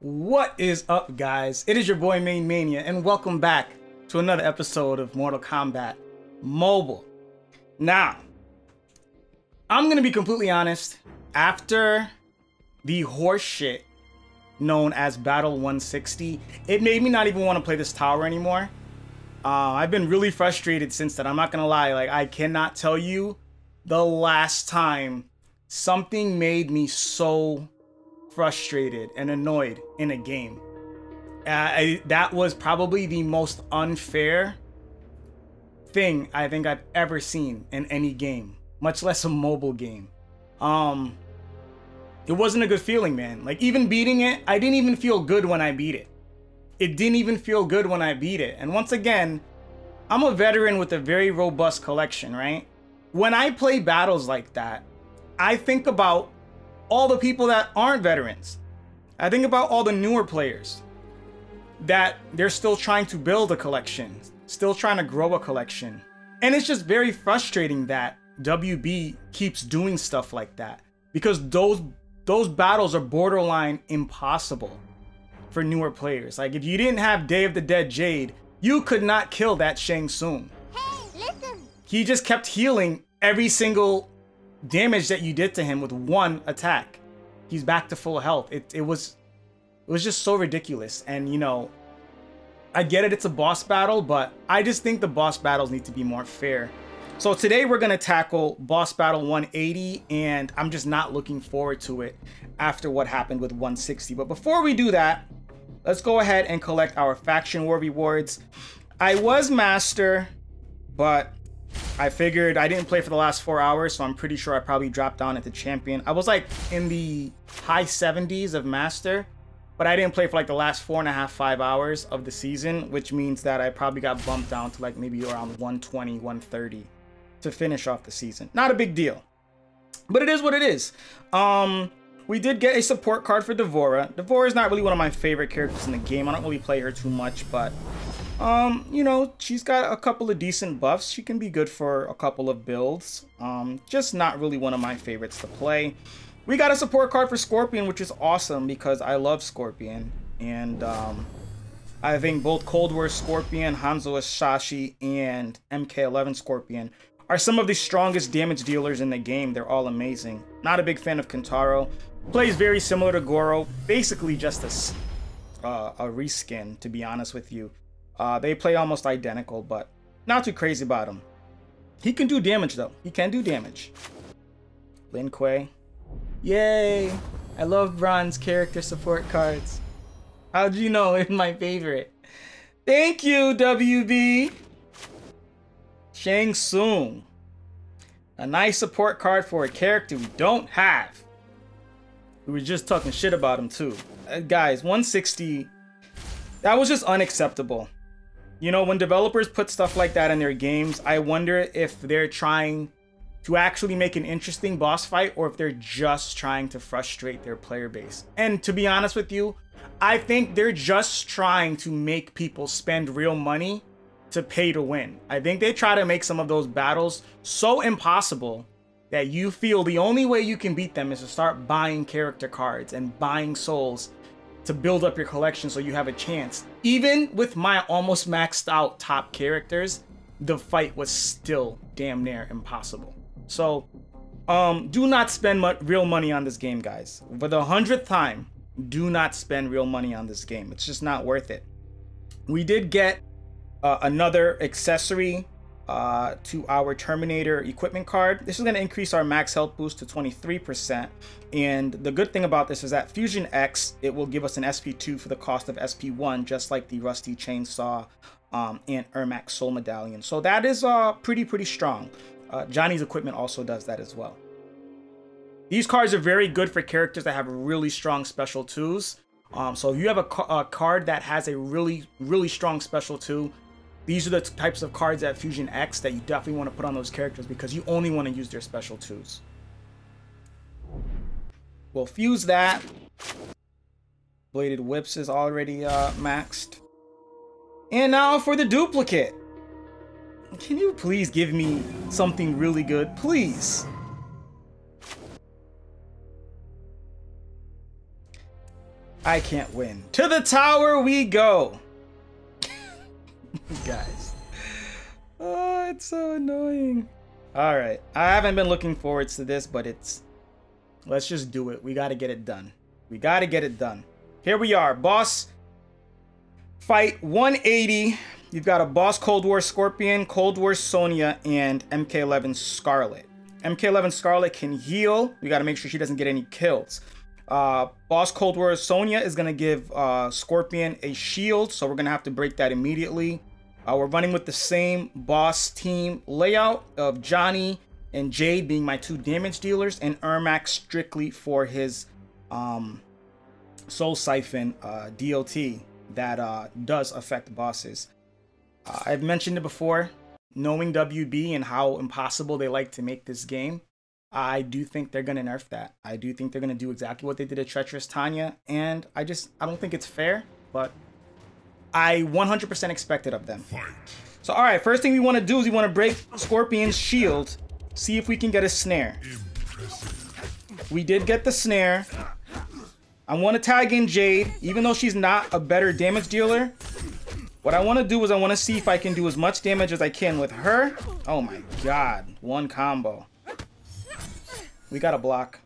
What is up, guys? It is your boy Maine Mania, and welcome back to another episode of Mortal Kombat Mobile. Now, I'm gonna be completely honest. After the horseshit known as Battle 160, it made me not even want to play this tower anymore. I've been really frustrated since then. I'm not gonna lie. Like, I cannot tell you the last time something made me so frustrated and annoyed in a game. That was probably the most unfair thing I think I've ever seen in any game, much less a mobile game. It wasn't a good feeling, man. Like, even beating it, I didn't even feel good when I beat it. It didn't even feel good when I beat it. And once again, I'm a veteran with a very robust collection, right? When I play battles like that, I think about all the people that aren't veterans. I think about all the newer players that they're still trying to build a collection, still trying to grow a collection. And it's just very frustrating that WB keeps doing stuff like that, because those battles are borderline impossible for newer players. Like, if you didn't have Day of the Dead Jade, you could not kill that Shang Tsung. Hey, listen. He just kept healing every single damage that you did to him with one attack. He's back to full health. It was just so ridiculous. And, you know, I get it, it's a boss battle, but I just think the boss battles need to be more fair. So today we're gonna tackle boss battle 180, and I'm just not looking forward to it after what happened with 160. But before we do that, let's go ahead and collect our faction war rewards. I was master, but I figured I didn't play for the last 4 hours, so I'm pretty sure I probably dropped down into champion. I was like in the high 70s of master, but I didn't play for like the last 4.5, 5 hours of the season, which means that I probably got bumped down to like maybe around 120, 130 to finish off the season. Not a big deal, but it is what it is. We did get a support card for D'Vorah. D'Vorah is not really one of my favorite characters in the game. I don't really play her too much, but you know, she's got a couple of decent buffs. She can be good for a couple of builds. Just not really one of my favorites to play. We got a support card for Scorpion, which is awesome because I love Scorpion. And I think both Cold War Scorpion, Hanzo Hasashi, and MK11 Scorpion are some of the strongest damage dealers in the game. They're all amazing. Not a big fan of Kentaro. Plays very similar to Goro. Basically just a reskin, to be honest with you. They play almost identical, but not too crazy about him. He can do damage, though. He can do damage. Lin Kuei. Yay! I love bronze character support cards. How'd you know it's my favorite? Thank you, WB! Shang Tsung. A nice support card for a character we don't have. We were just talking shit about him, too. Guys, 160... that was just unacceptable. You know, when developers put stuff like that in their games, I wonder if they're trying to actually make an interesting boss fight or if they're just trying to frustrate their player base. And to be honest with you, I think they're just trying to make people spend real money to pay to win. I think they try to make some of those battles so impossible that you feel the only way you can beat them is to start buying character cards and buying souls to build up your collection so you have a chance. Even with my almost maxed out top characters, the fight was still damn near impossible. So do not spend real money on this game, guys. For the 100th time, do not spend real money on this game. It's just not worth it. We did get another accessory to our Terminator equipment card. This is going to increase our max health boost to 23%, and the good thing about this is that Fusion X, it will give us an SP2 for the cost of SP1, just like the Rusty Chainsaw and Ermac Soul Medallion. So that is pretty strong. Johnny's equipment also does that as well. These cards are very good for characters that have really strong special 2s. So if you have a card that has a really strong special 2, these are the types of cards at Fusion X that you definitely want to put on those characters, because you only want to use their special 2s. We'll fuse that. Bladed Whips is already maxed. And now for the duplicate. Can you please give me something really good? Please. I can't win. To the tower we go. Guys. Oh, it's so annoying. Alright. I haven't been looking forward to this, but it's... Let's just do it. We gotta get it done. We gotta get it done. Here we are. Boss fight 180. You've got a boss Cold War Scorpion, Cold War Sonya, and MK11 Skarlet. MK11 Skarlet can heal. We gotta make sure she doesn't get any kills. Boss Cold War Sonya is gonna give Scorpion a shield, so we're gonna have to break that immediately. We're running with the same boss team layout of Johnny and Jade being my two damage dealers, and Ermac strictly for his Soul Siphon DOT that does affect bosses. I've mentioned it before, knowing WB and how impossible they like to make this game, I do think they're going to nerf that. I do think they're going to do exactly what they did at Treacherous Tanya, and I don't think it's fair, but I 100% expect it of them. Fight. So, all right, first thing we want to do is we want to break Scorpion's shield, see if we can get a snare. Impressive. We did get the snare. I want to tag in Jade, even though she's not a better damage dealer. What I want to do is I want to see if I can do as much damage as I can with her. Oh my god, one combo. We got a block.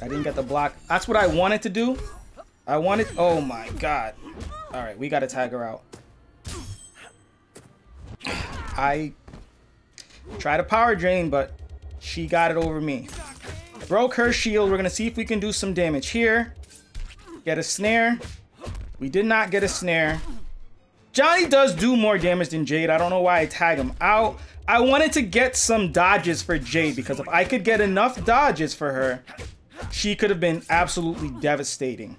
I didn't get the block. That's what I wanted to do. I wanted... Oh my god. Alright, we got to tag her out. I tried a power drain, but she got it over me. Broke her shield. We're going to see if we can do some damage here. Get a snare. We did not get a snare. Johnny does do more damage than Jade. I don't know why I tagged him out. I wanted to get some dodges for Jade because if I could get enough dodges for her, she could have been absolutely devastating.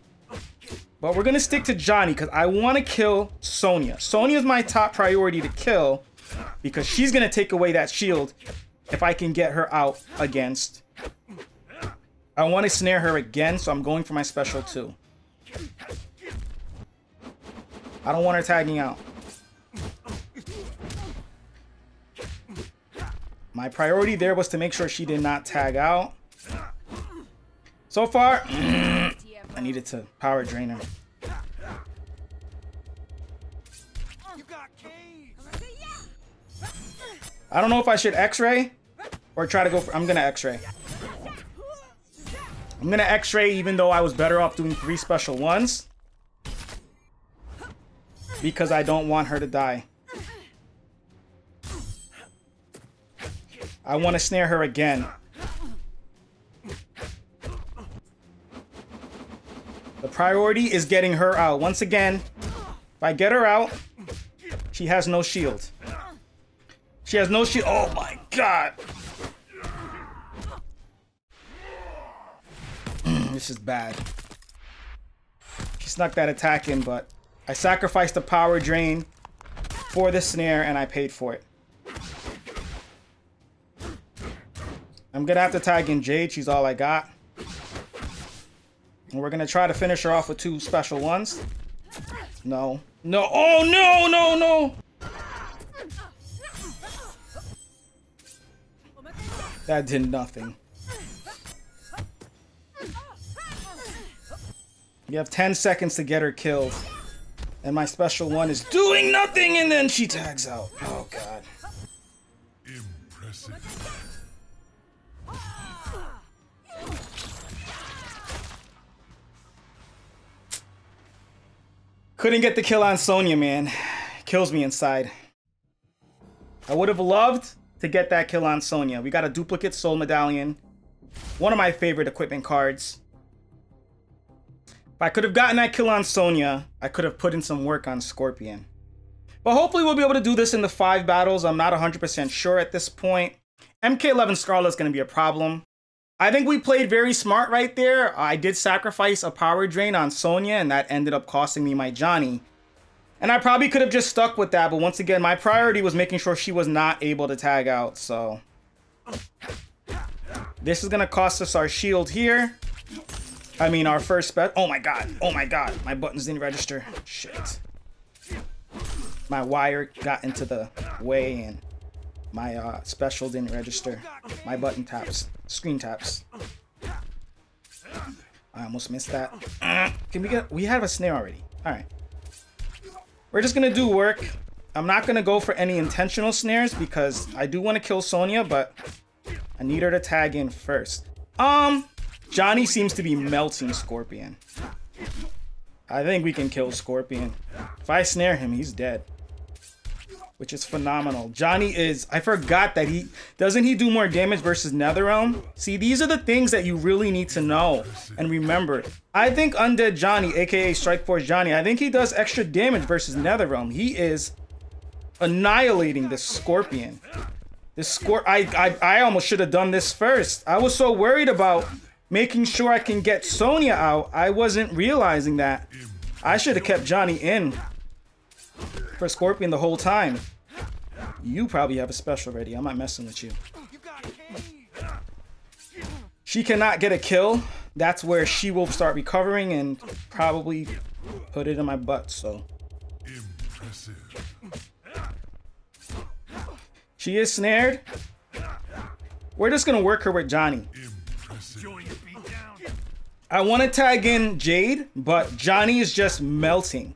But we're going to stick to Johnny because I want to kill Sonya. Sonya is my top priority to kill because she's going to take away that shield if I can get her out against. I want to snare her again, so I'm going for my special too. I don't want her tagging out. My priority there was to make sure she did not tag out. So far, I needed to power drain her. I don't know if I should X-ray or try to go for... I'm going to X-ray. I'm going to X-ray even though I was better off doing 3 special ones. Because I don't want her to die. I want to snare her again. The priority is getting her out. Once again, if I get her out, she has no shield. She has no shield. Oh my god. This is bad. She snuck that attack in, but... I sacrificed the power drain for the snare, and I paid for it. I'm going to have to tag in Jade. She's all I got. And we're going to try to finish her off with 2 special ones. No. No. Oh, no, no, no. That did nothing. You have 10 seconds to get her killed. And my special one is doing nothing, and then she tags out. Oh, God. Impressive. Couldn't get the kill on Sonya, man. Kills me inside. I would have loved to get that kill on Sonya. We got a duplicate soul medallion. One of my favorite equipment cards. If I could have gotten that kill on Sonya, I could have put in some work on Scorpion. But hopefully we'll be able to do this in the 5 battles. I'm not 100% sure at this point. MK11 Scarlet is going to be a problem. I think we played very smart right there. I did sacrifice a power drain on Sonya, and that ended up costing me my Johnny. And I probably could have just stuck with that, but once again, my priority was making sure she was not able to tag out, so... This is going to cost us our shield here. I mean, our first spell. Oh my god. Oh my god. My buttons didn't register. Shit. My wire got into the way and my special didn't register. My button taps. Screen taps. I almost missed that. Can we get... We have a snare already. Alright. We're just gonna do work. I'm not gonna go for any intentional snares because I do want to kill Sonya, but I need her to tag in first. Johnny seems to be melting Scorpion. I think we can kill Scorpion. If I snare him, he's dead. Which is phenomenal. Johnny is... I forgot that he... Doesn't he do more damage versus Netherrealm? See, these are the things that you really need to know and remember. I think Undead Johnny, aka Strikeforce Johnny, I think he does extra damage versus Netherrealm. He is annihilating the Scorpion. I almost should have done this first. I was so worried about making sure I can get Sonya out. I wasn't realizing that I should have kept Johnny in for Scorpion the whole time. You probably have a special ready. I'm not messing with you. She cannot get a kill. That's where she will start recovering and probably put it in my butt. So she is snared. We're just gonna work her with Johnny. I want to tag in Jade, but Johnny is just melting.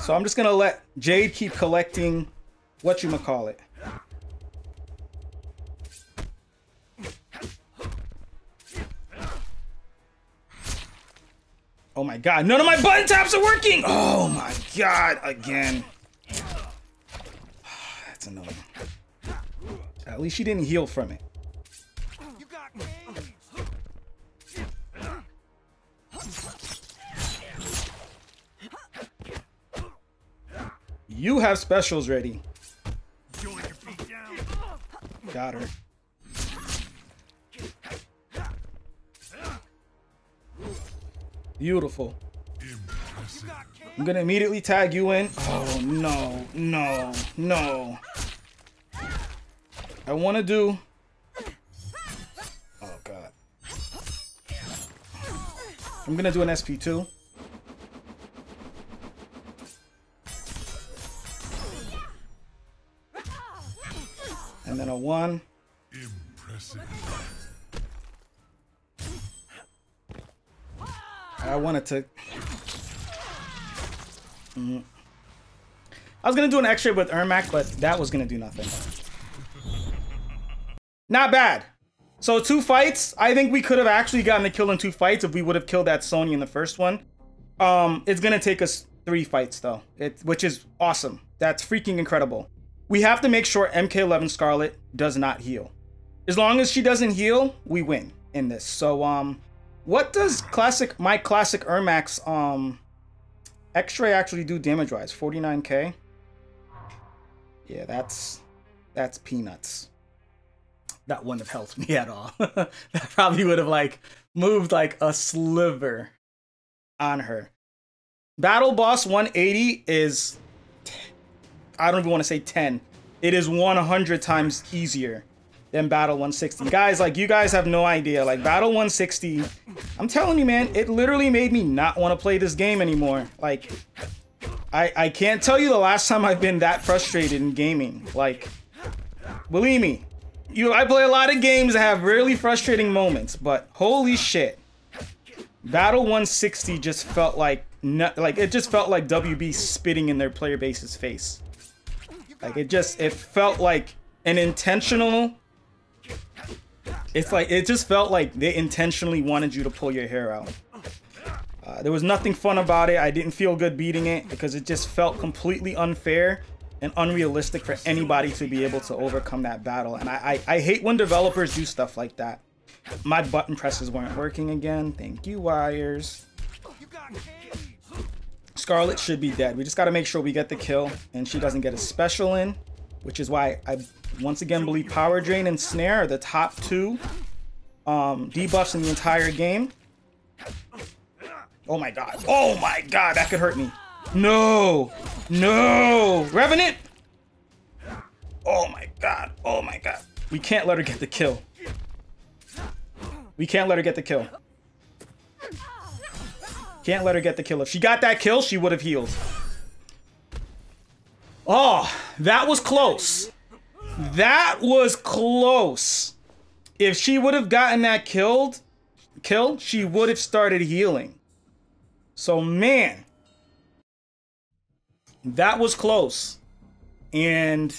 So I'm just gonna let Jade keep collecting whatchamacallit. Oh my god, none of my button taps are working! Oh my god, again. That's annoying. At least she didn't heal from it. You have specials ready. Got her. Beautiful. I'm gonna immediately tag you in. Oh no, no, no. I wanna do... Oh god. I'm gonna do an SP2. And then a one. Impressive. I wanted to... I was going to do an extra with Ermac, but that was going to do nothing. Not bad. So 2 fights. I think we could have actually gotten a kill in 2 fights if we would have killed that Sonya in the first one. It's going to take us 3 fights, though, which is awesome. That's freaking incredible. We have to make sure MK11 Skarlet does not heal. As long as she doesn't heal, we win in this. So, what does my classic Ermac's X-ray actually do damage-wise? 49k? Yeah, that's peanuts. That wouldn't have helped me at all. That probably would have like moved like a sliver on her. Battle Boss 180 is... I don't even want to say 10. It is 100 times easier than Battle 160. Guys, like, you guys have no idea. Like, Battle 160, I'm telling you, man, it literally made me not want to play this game anymore. Like, I can't tell you the last time I've been that frustrated in gaming. Like, believe me, I play a lot of games that have really frustrating moments, but holy shit. Battle 160 just felt like, it just felt like WB spitting in their player base's face. Like, it felt like an intentional... It's like, it just felt like they intentionally wanted you to pull your hair out. There was nothing fun about it. I didn't feel good beating it because it just felt completely unfair and unrealistic for anybody to be able to overcome that battle. And I hate when developers do stuff like that. My button presses weren't working again. Thank you, wires. Scarlet should be dead. We just got to make sure we get the kill and she doesn't get a special in, which is why I once again believe Power Drain and Snare are the top 2 debuffs in the entire game. Oh my god. Oh my god, that could hurt me. No. No. Revenant. Oh my god. Oh my god. We can't let her get the kill. We can't let her get the kill. Can't let her get the kill. If she got that kill, she would have healed. Oh, that was close. That was close. If she would have gotten that kill, she would have started healing. So, man, that was close. And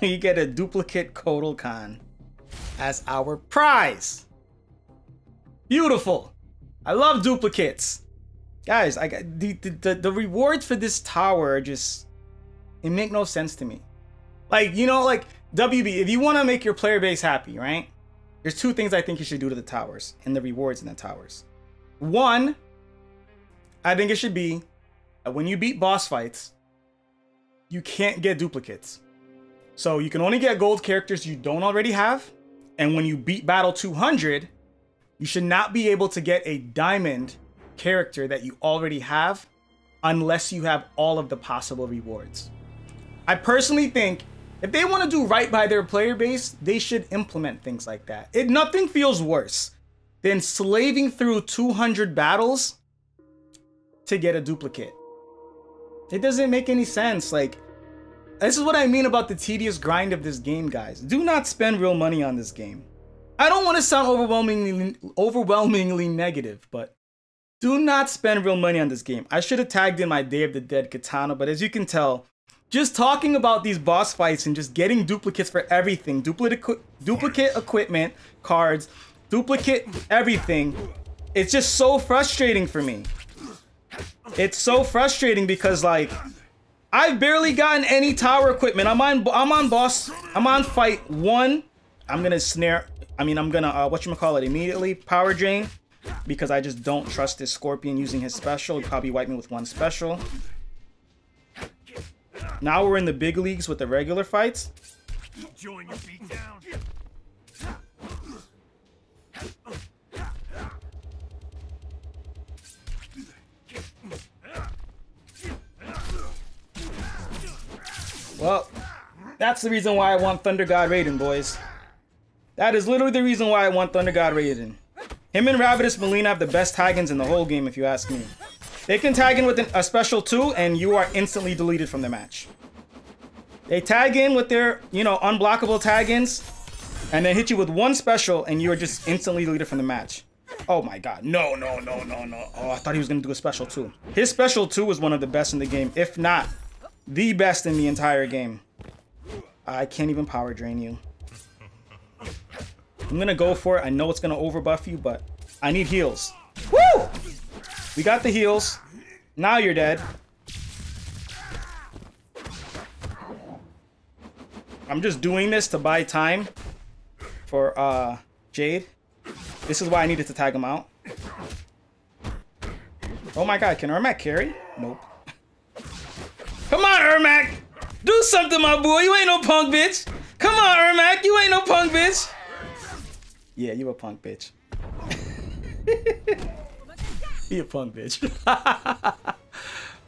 you get a duplicate Kotal Khan as our prize. Beautiful. I love duplicates. Guys, I got the rewards for this tower are just, it make no sense to me. Like, you know, like WB, if you want to make your player base happy, right? There's two things I think you should do to the towers and the rewards in the towers. One, I think it should be that when you beat boss fights, you can't get duplicates. So you can only get gold characters you don't already have. And when you beat Battle 200, you should not be able to get a diamond character that you already have unless you have all of the possible rewards. I personally think if they want to do right by their player base, they should implement things like that. Nothing feels worse than slaving through 200 battles to get a duplicate. It doesn't make any sense. Like, this is what I mean about the tedious grind of this game, guys. Do not spend real money on this game. I don't want to sound overwhelmingly negative, but do not spend real money on this game. I should have tagged in my Day of the Dead Kitana, but as you can tell, just talking about these boss fights and just getting duplicates for everything, duplicate equipment, cards, duplicate everything, it's just so frustrating for me. It's so frustrating because, like, I've barely gotten any tower equipment. I'm on fight one. I'm gonna whatchamacallit immediately, power drain, because I just don't trust this Scorpion using his special. He'll probably wipe me with one special. Now we're in the big leagues with the regular fights. Join your feet down. Well, that's the reason why I want Thunder God Raiden, boys. That is literally the reason why I want Thunder God Raiden. Him and Ravidus Molina have the best tag-ins in the whole game, if you ask me. They can tag in with a special too, and you are instantly deleted from the match. They tag in with their, you know, unblockable tag-ins, and then hit you with one special, and you are just instantly deleted from the match. Oh my God, no, no, no, no, no. Oh, I thought he was gonna do a special too. His special too was one of the best in the game, if not the best in the entire game. I can't even power drain you. I'm gonna go for it. I know it's gonna overbuff you, but I need heals. Woo! We got the heals. Now you're dead. I'm just doing this to buy time for Jade. This is why I needed to tag him out. Oh my God, can Ermac carry? Nope. Come on, Ermac! Do something, my boy! You ain't no punk, bitch! Come on, Ermac! You ain't no punk, bitch! Yeah, you a punk, bitch. Be a punk, bitch.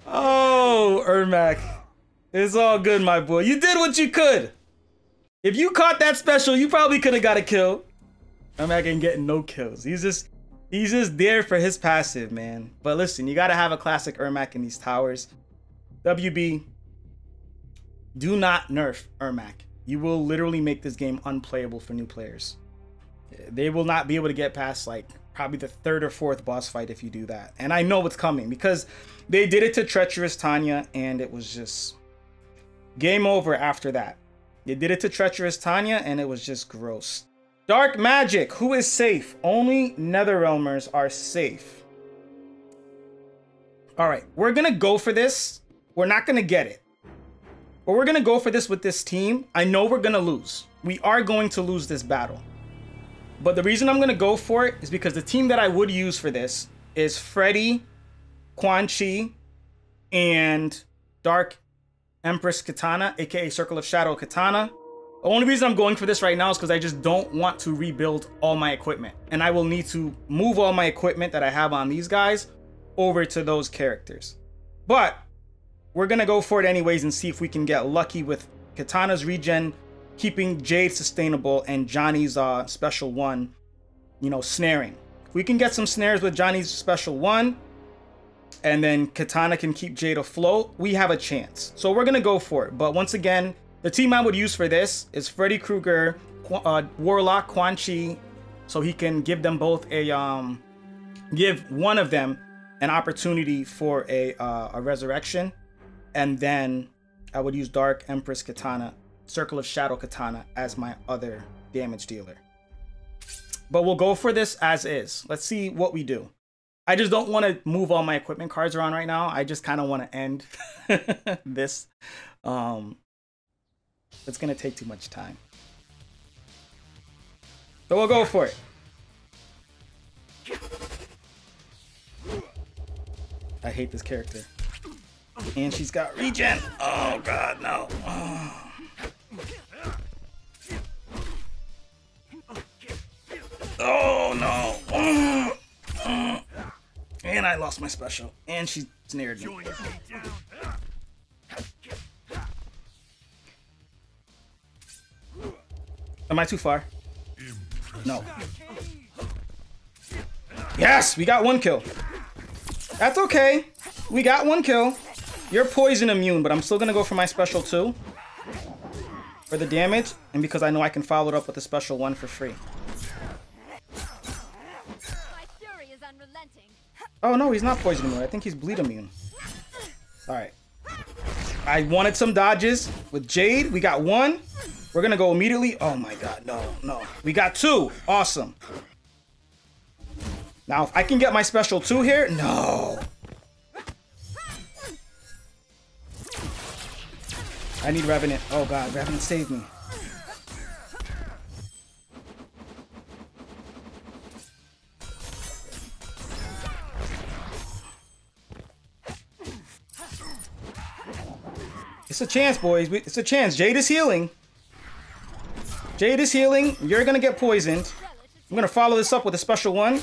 Oh, Ermac. It's all good, my boy. You did what you could. If you caught that special, you probably could have got a kill. Ermac ain't getting no kills. He's just there for his passive, man. But listen, you got to have a classic Ermac in these towers. WB, do not nerf Ermac. You will literally make this game unplayable for new players. They will not be able to get past, like, probably the third or fourth boss fight if you do that. And I know what's coming because they did it to Treacherous Tanya, and it was just game over after that. They did it to Treacherous Tanya, and it was just gross. Dark Magic, who is safe? Only Netherrealmers are safe. All right, we're going to go for this. We're not going to get it. But we're going to go for this with this team. I know we're going to lose. We are going to lose this battle. But the reason I'm going to go for it is because the team that I would use for this is Freddy, Quan Chi, and Dark Empress Kitana, aka Circle of Shadow Kitana. The only reason I'm going for this right now is because I just don't want to rebuild all my equipment. And I will need to move all my equipment that I have on these guys over to those characters. But we're going to go for it anyways and see if we can get lucky with Kitana's regen, keeping Jade sustainable, and Johnny's special one, you know, snaring. If we can get some snares with Johnny's special one, and then Kitana can keep Jade afloat, we have a chance. So we're going to go for it. But once again, the team I would use for this is Freddy Krueger, Warlock Quan Chi, so he can give them both a give one of them an opportunity for a resurrection. And then I would use Dark Empress Kitana, Circle of Shadow Katana as my other damage dealer. But we'll go for this as is. Let's see what we do. I just don't want to move all my equipment cards around right now. I just kind of want to end this. It's going to take too much time. So we'll go for it. I hate this character. And she's got regen. Oh, God, no. Oh. Oh, no. Oh. Oh. And I lost my special. And she snared me. Am I too far? No. Yes, we got one kill. That's okay. We got one kill. You're poison immune, but I'm still going to go for my special 2 for the damage. And because I know I can follow it up with a special 1 for free. Oh, no, he's not poison immune. I think he's bleed immune. All right. I wanted some dodges with Jade. We got 1. We're going to go immediately. Oh, my God. No, no. We got 2. Awesome. Now, if I can get my special 2 here. No. I need Revenant. Oh, God. Revenant saved me. It's a chance, boys. It's a chance. Jade is healing. Jade is healing. You're going to get poisoned. I'm going to follow this up with a special 1.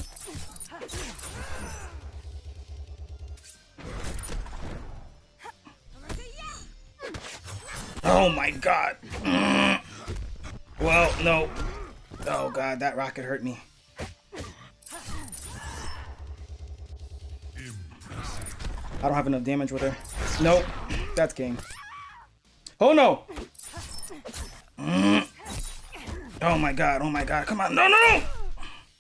Oh, my God. Well, no. Oh, God. That rocket hurt me. I don't have enough damage with her. Nope. That's game. Oh, no. Oh, my God. Oh, my God. Come on. No, no.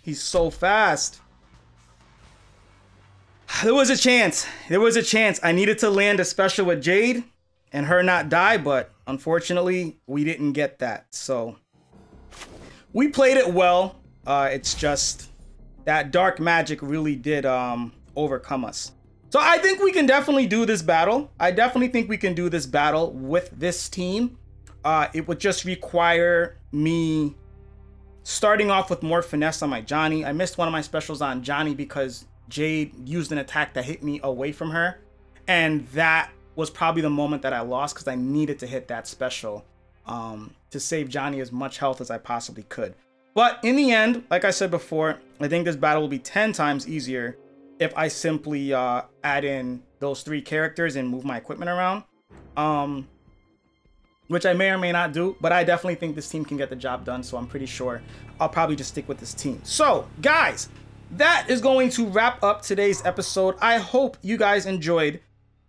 He's so fast. There was a chance. There was a chance. I needed to land a special with Jade and her not die, but unfortunately, we didn't get that. So we played it well. It's just that dark magic really did overcome us. So I think we can definitely do this battle. I definitely think we can do this battle with this team. It would just require me starting off with more finesse on my Johnny. I missed one of my specials on Johnny because Jade used an attack that hit me away from her. And that was probably the moment that I lost because I needed to hit that special to save Johnny as much health as I possibly could. But in the end, like I said before, I think this battle will be 10 times easier if I simply add in those 3 characters and move my equipment around, which I may or may not do, but I definitely think this team can get the job done. So I'm pretty sure I'll probably just stick with this team. So guys, that is going to wrap up today's episode. I hope you guys enjoyed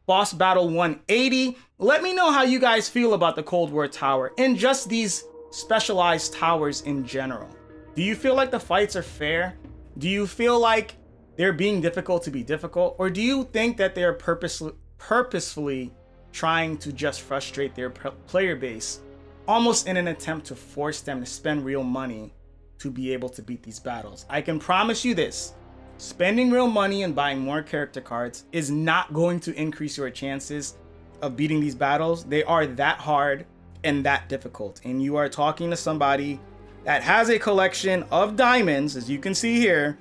Boss Battle 180. Let me know how you guys feel about the Cold War Tower and just these specialized towers in general. Do you feel like the fights are fair? Do you feel like they're being difficult to be difficult? Or do you think that they're purposefully trying to just frustrate their player base, almost in an attempt to force them to spend real money to be able to beat these battles? I can promise you this, spending real money and buying more character cards is not going to increase your chances of beating these battles. They are that hard and that difficult. And you are talking to somebody that has a collection of diamonds, as you can see here,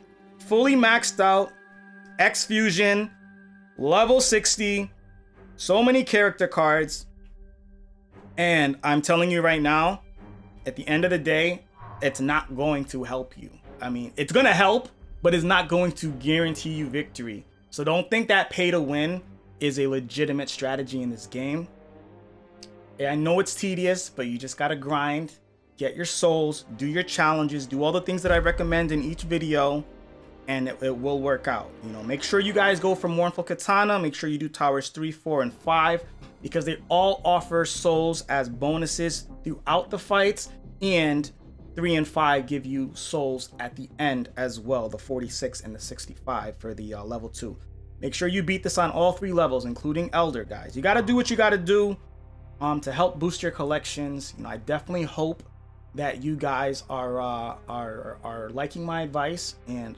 fully maxed out, X Fusion, level 60, so many character cards. And I'm telling you right now, at the end of the day, it's not going to help you. I mean, it's going to help, but it's not going to guarantee you victory. So don't think that pay to win is a legitimate strategy in this game. I know it's tedious, but you just got to grind, get your souls, do your challenges, do all the things that I recommend in each video, and it will work out. You know, make sure you guys go for Mournful Katana. Make sure you do Towers 3, 4, and 5, because they all offer souls as bonuses throughout the fights. And 3 and 5 give you souls at the end as well, the 46 and the 65 for the level 2. Make sure you beat this on all 3 levels, including Elder, guys. You got to do what you got to do to help boost your collections. You know, I definitely hope that you guys are liking my advice, and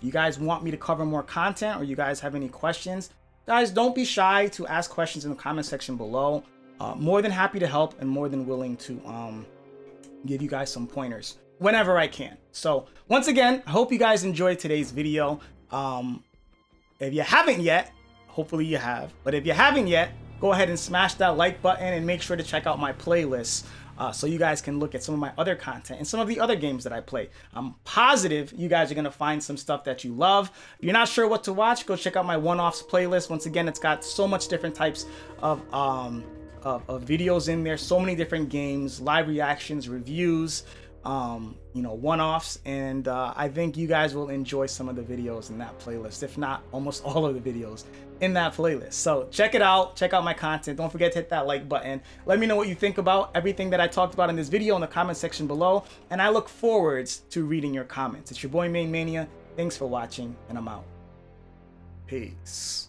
you guys want me to cover more content, or you guys have any questions, guys, don't be shy to ask questions in the comment section below. More than happy to help and more than willing to give you guys some pointers whenever I can. So once again, I hope you guys enjoyed today's video. If you haven't yet, hopefully you have, but if you haven't yet, go ahead and smash that like button and make sure to check out my playlist so you guys can look at some of my other content and some of the other games that I play. I'm positive you guys are going to find some stuff that you love. If you're not sure what to watch, go check out my one-offs playlist. Once again, it's got so much different types of videos in there, so many different games, live reactions, reviews, you know, one-offs, and I think you guys will enjoy some of the videos in that playlist, if not almost all of the videos in that playlist. So check it out, check out my content. Don't forget to hit that like button. Let me know what you think about everything that I talked about in this video in the comment section below, and I look forwards to reading your comments. It's your boy Maine Mania. Thanks for watching, and I'm out. Peace.